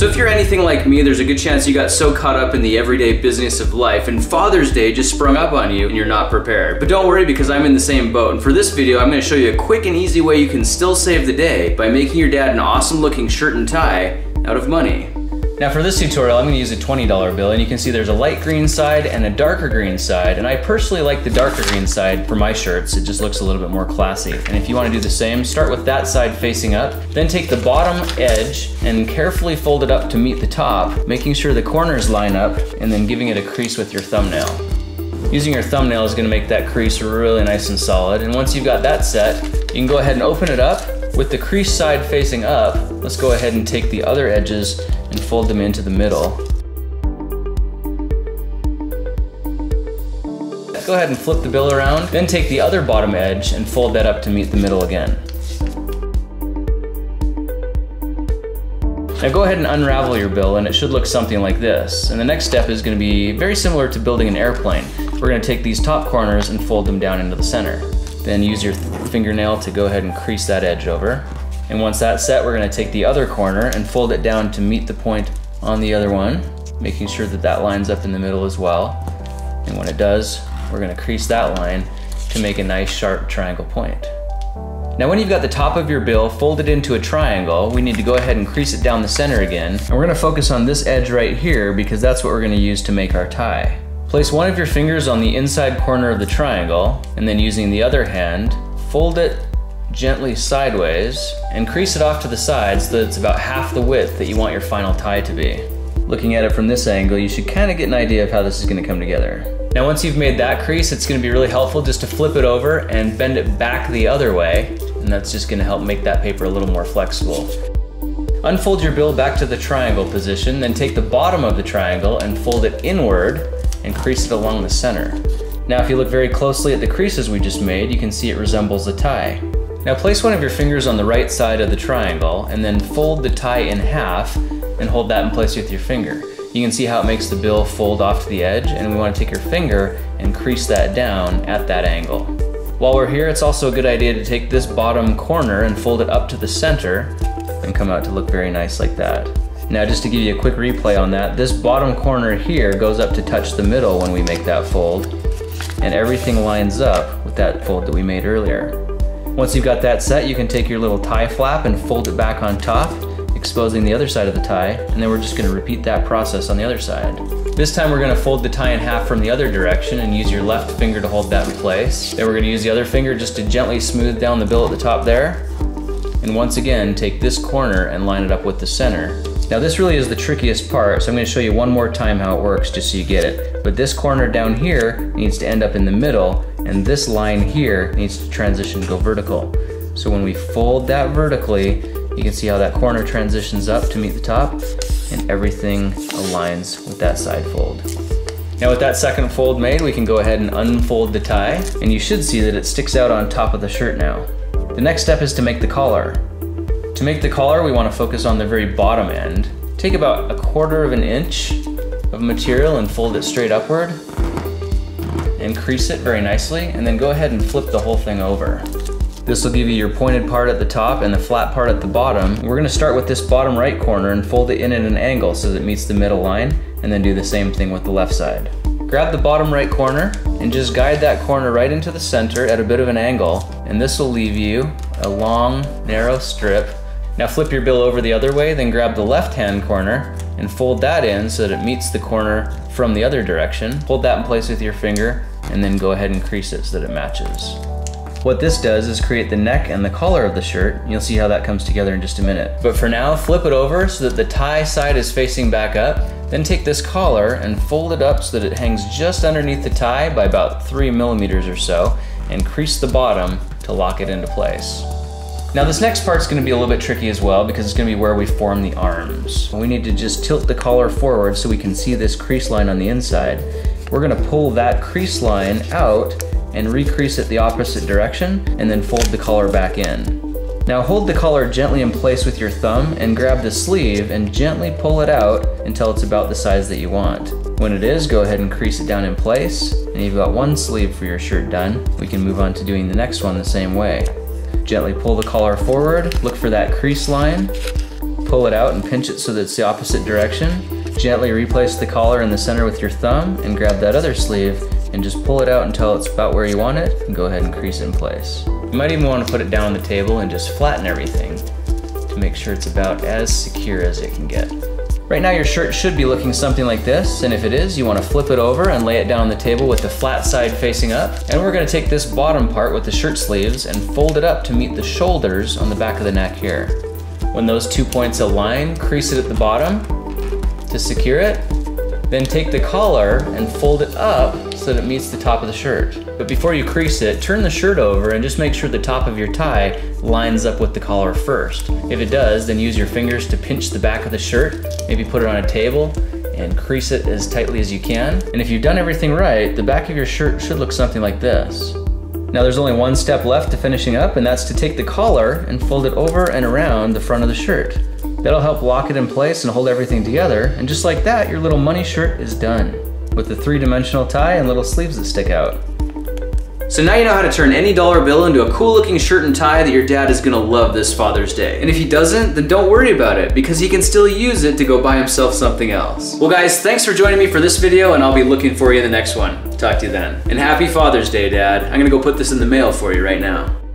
So if you're anything like me, there's a good chance you got so caught up in the everyday business of life and Father's Day just sprung up on you and you're not prepared. But don't worry, because I'm in the same boat, and for this video I'm going to show you a quick and easy way you can still save the day by making your dad an awesome looking shirt and tie out of money. Now for this tutorial, I'm gonna use a $20 bill, and you can see there's a light green side and a darker green side, and I personally like the darker green side for my shirts. It just looks a little bit more classy. And if you wanna do the same, start with that side facing up, then take the bottom edge and carefully fold it up to meet the top, making sure the corners line up, and then giving it a crease with your thumbnail. Using your thumbnail is gonna make that crease really nice and solid, and once you've got that set, you can go ahead and open it up. With the crease side facing up, let's go ahead and take the other edges and fold them into the middle. Go ahead and flip the bill around, then take the other bottom edge and fold that up to meet the middle again. Now go ahead and unravel your bill, and it should look something like this. And the next step is going to be very similar to building an airplane. We're going to take these top corners and fold them down into the center. Then use your fingernail to go ahead and crease that edge over. And once that's set, we're gonna take the other corner and fold it down to meet the point on the other one, making sure that that lines up in the middle as well. And when it does, we're gonna crease that line to make a nice sharp triangle point. Now when you've got the top of your bill folded into a triangle, we need to go ahead and crease it down the center again. And we're gonna focus on this edge right here because that's what we're gonna use to make our tie. Place one of your fingers on the inside corner of the triangle, and then using the other hand, fold it gently sideways and crease it off to the side so that it's about half the width that you want your final tie to be. Looking at it from this angle, you should kind of get an idea of how this is going to come together. Now once you've made that crease, it's going to be really helpful just to flip it over and bend it back the other way, and that's just going to help make that paper a little more flexible. Unfold your bill back to the triangle position, then take the bottom of the triangle and fold it inward and crease it along the center. Now if you look very closely at the creases we just made, you can see it resembles a tie. Now place one of your fingers on the right side of the triangle and then fold the tie in half and hold that in place with your finger. You can see how it makes the bill fold off to the edge, and we want to take your finger and crease that down at that angle. While we're here, it's also a good idea to take this bottom corner and fold it up to the center and come out to look very nice like that. Now just to give you a quick replay on that, this bottom corner here goes up to touch the middle when we make that fold, and everything lines up with that fold that we made earlier. Once you've got that set, you can take your little tie flap and fold it back on top, exposing the other side of the tie, and then we're just going to repeat that process on the other side. This time we're going to fold the tie in half from the other direction and use your left finger to hold that in place. Then we're going to use the other finger just to gently smooth down the bill at the top there. And once again, take this corner and line it up with the center. Now this really is the trickiest part, so I'm going to show you one more time how it works just so you get it. But this corner down here needs to end up in the middle, and this line here needs to transition to go vertical. So when we fold that vertically, you can see how that corner transitions up to meet the top, and everything aligns with that side fold. Now with that second fold made, we can go ahead and unfold the tie, and you should see that it sticks out on top of the shirt now. The next step is to make the collar. To make the collar, we want to focus on the very bottom end. Take about 1/4 inch of material and fold it straight upward, and crease it very nicely, and then go ahead and flip the whole thing over. This will give you your pointed part at the top and the flat part at the bottom. We're gonna start with this bottom right corner and fold it in at an angle so that it meets the middle line, and then do the same thing with the left side. Grab the bottom right corner and just guide that corner right into the center at a bit of an angle, and this will leave you a long, narrow strip. Now flip your bill over the other way, then grab the left-hand corner and fold that in so that it meets the corner from the other direction. Hold that in place with your finger, and then go ahead and crease it so that it matches. What this does is create the neck and the collar of the shirt. You'll see how that comes together in just a minute. But for now, flip it over so that the tie side is facing back up. Then take this collar and fold it up so that it hangs just underneath the tie by about 3 millimeters or so, and crease the bottom to lock it into place. Now this next part's gonna be a little bit tricky as well, because it's gonna be where we form the arms. We need to just tilt the collar forward so we can see this crease line on the inside. We're gonna pull that crease line out and re-crease it the opposite direction, and then fold the collar back in. Now hold the collar gently in place with your thumb and grab the sleeve and gently pull it out until it's about the size that you want. When it is, go ahead and crease it down in place, and you've got one sleeve for your shirt done. We can move on to doing the next one the same way. Gently pull the collar forward, look for that crease line, pull it out and pinch it so that it's the opposite direction. Gently replace the collar in the center with your thumb and grab that other sleeve and just pull it out until it's about where you want it and go ahead and crease it in place. You might even want to put it down on the table and just flatten everything to make sure it's about as secure as it can get. Right now your shirt should be looking something like this, and if it is, you want to flip it over and lay it down on the table with the flat side facing up. And we're going to take this bottom part with the shirt sleeves and fold it up to meet the shoulders on the back of the neck here. When those 2 points align, crease it at the bottom to secure it. Then take the collar and fold it up so that it meets the top of the shirt. But before you crease it, turn the shirt over and just make sure the top of your tie lines up with the collar first. If it does, then use your fingers to pinch the back of the shirt, maybe put it on a table, and crease it as tightly as you can. And if you've done everything right, the back of your shirt should look something like this. Now there's only one step left to finishing up, and that's to take the collar and fold it over and around the front of the shirt. That'll help lock it in place and hold everything together, and just like that, your little money shirt is done, with the three-dimensional tie and little sleeves that stick out. So now you know how to turn any dollar bill into a cool-looking shirt and tie that your dad is gonna love this Father's Day. And if he doesn't, then don't worry about it, because he can still use it to go buy himself something else. Well guys, thanks for joining me for this video, and I'll be looking for you in the next one. Talk to you then. And happy Father's Day, Dad. I'm gonna go put this in the mail for you right now.